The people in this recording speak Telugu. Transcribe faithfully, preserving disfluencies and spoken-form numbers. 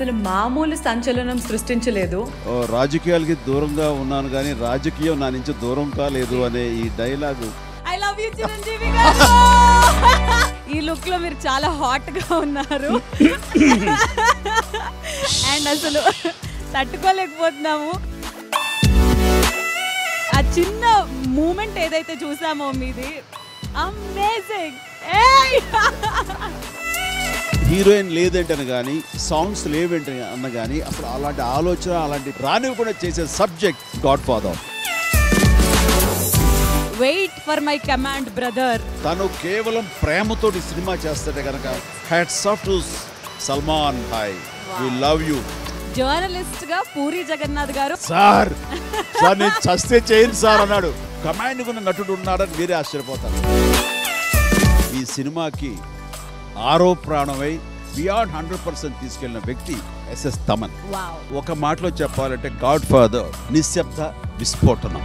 అసలు మామూలు సంచలనం సృష్టించలేదు. రాజకీయాలకి దూరంగా ఉన్నాను కానీ రాజకీయం నా నుంచి దూరం కాలేదు అనే ఈ dialogue. I love you Chiranjeevi garu. ఈ లుక్ లో మీరు చాలా హాట్ గా ఉన్నారు అండ్ అసలు తట్టుకోలేకపోతున్నాము. ఆ చిన్న మూమెంట్ ఏదైతే చూసామో మీది అమేజింగ్. హీరోయిన్ లేదంటాను కానీ సాంగ్స్ లేవేంట అన్న కానీ అప్పుడు అలాంటి ఆలోచన అలాంటి రాని కూడా చేసే subject Godfather. Wait for my command brother. తను కేవలం ప్రేమతో ఈ సినిమా చేస్తాడే కనుక హ్యాట్స్ ఆఫ్ టు సల్మాన్ హై. We love you. జర్నలిస్ట్ గా పూరి జగన్నాథ్ గారు సార్ చస్తే చేయండి సార్ అన్నాడు. కమాండ్ ఉన్న నటుడు ఉన్నాడని మీరే ఆశ్చర్యపోతారు. ఈ సినిమాకి ఆరో ప్రాణమై బియాండ్ హండ్రెడ్ పర్సెంట్ తీసుకెళ్లిన వ్యక్తి ఎస్ ఎస్ తమన్. ఒక మాటలో చెప్పాలంటే గాడ్ ఫాదర్ నిశ్శబ్ద విస్ఫోటనం.